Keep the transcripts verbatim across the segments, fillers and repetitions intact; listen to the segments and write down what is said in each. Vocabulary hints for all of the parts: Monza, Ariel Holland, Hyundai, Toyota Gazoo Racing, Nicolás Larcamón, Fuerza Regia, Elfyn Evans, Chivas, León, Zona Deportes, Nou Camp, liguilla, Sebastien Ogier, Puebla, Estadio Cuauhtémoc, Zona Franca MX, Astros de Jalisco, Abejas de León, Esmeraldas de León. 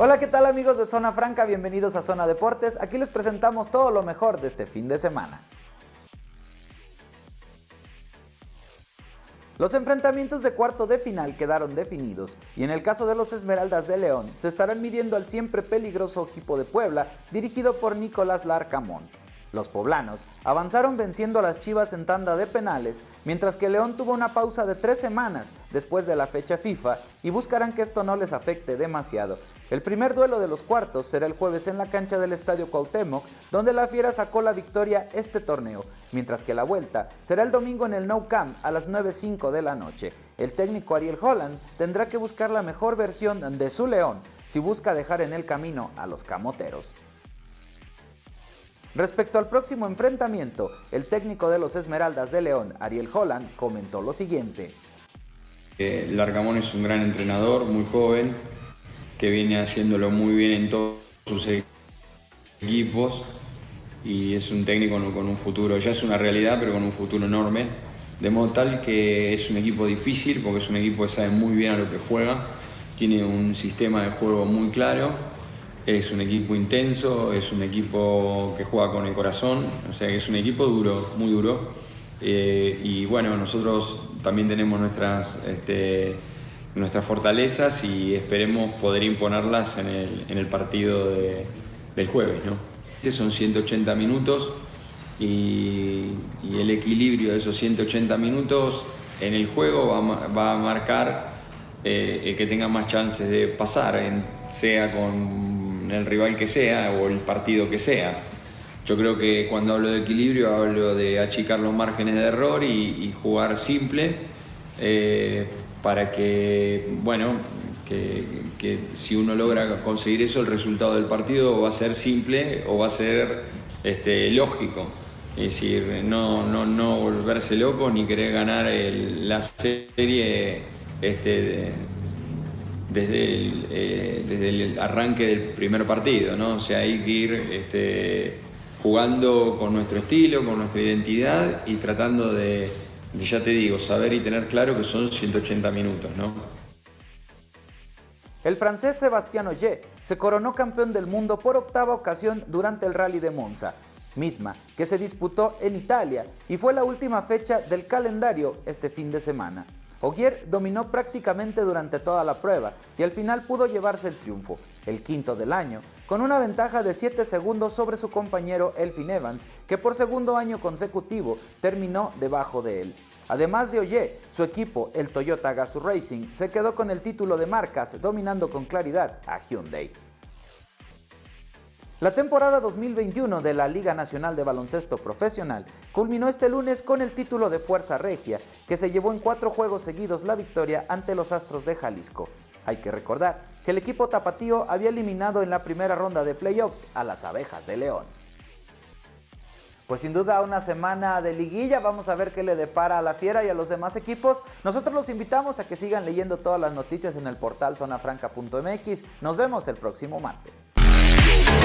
Hola, ¿qué tal amigos de Zona Franca? Bienvenidos a Zona Deportes. Aquí les presentamos todo lo mejor de este fin de semana. Los enfrentamientos de cuarto de final quedaron definidos y en el caso de los Esmeraldas de León se estarán midiendo al siempre peligroso equipo de Puebla dirigido por Nicolás Larcamón. Los poblanos avanzaron venciendo a las Chivas en tanda de penales, mientras que León tuvo una pausa de tres semanas después de la fecha FIFA y buscarán que esto no les afecte demasiado. El primer duelo de los cuartos será el jueves en la cancha del Estadio Cuauhtémoc, donde la Fiera sacó la victoria este torneo, mientras que la vuelta será el domingo en el Nou Camp a las nueve cero cinco de la noche. El técnico Ariel Holland tendrá que buscar la mejor versión de su León si busca dejar en el camino a los camoteros. Respecto al próximo enfrentamiento, el técnico de los Esmeraldas de León, Ariel Holland, comentó lo siguiente. Eh, Larcamón es un gran entrenador, muy joven, que viene haciéndolo muy bien en todos sus equipos y es un técnico con un futuro, ya es una realidad, pero con un futuro enorme, de modo tal que es un equipo difícil porque es un equipo que sabe muy bien a lo que juega, tiene un sistema de juego muy claro. Es un equipo intenso, es un equipo que juega con el corazón, o sea, es un equipo duro, muy duro. Eh, y bueno, nosotros también tenemos nuestras, este, nuestras fortalezas y esperemos poder imponerlas en el, en el partido de, del jueves, ¿no? Este son ciento ochenta minutos y, y el equilibrio de esos ciento ochenta minutos en el juego va, va a marcar eh, el que tenga más chances de pasar, en, sea con el rival que sea o el partido que sea. Yo creo que cuando hablo de equilibrio hablo de achicar los márgenes de error y, y jugar simple eh, para que, bueno, que, que si uno logra conseguir eso, el resultado del partido va a ser simple o va a ser este, lógico. Es decir, no, no, no volverse loco ni querer ganar el, la serie este, de, Desde el, eh, desde el arranque del primer partido, ¿no? O sea, hay que ir este, jugando con nuestro estilo, con nuestra identidad y tratando de, de, ya te digo, saber y tener claro que son ciento ochenta minutos, ¿no? El francés Sebastien Ogier se coronó campeón del mundo por octava ocasión durante el Rally de Monza, misma que se disputó en Italia y fue la última fecha del calendario este fin de semana. Ogier dominó prácticamente durante toda la prueba y al final pudo llevarse el triunfo, el quinto del año, con una ventaja de siete segundos sobre su compañero Elfyn Evans, que por segundo año consecutivo terminó debajo de él. Además de Ogier, su equipo, el Toyota Gazoo Racing, se quedó con el título de marcas, dominando con claridad a Hyundai. La temporada dos mil veintiuno de la Liga Nacional de Baloncesto Profesional culminó este lunes con el título de Fuerza Regia, que se llevó en cuatro juegos seguidos la victoria ante los Astros de Jalisco. Hay que recordar que el equipo tapatío había eliminado en la primera ronda de playoffs a las Abejas de León. Pues sin duda una semana de liguilla, vamos a ver qué le depara a la Fiera y a los demás equipos. Nosotros los invitamos a que sigan leyendo todas las noticias en el portal zona franca punto m x. Nos vemos el próximo martes.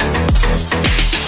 be right back.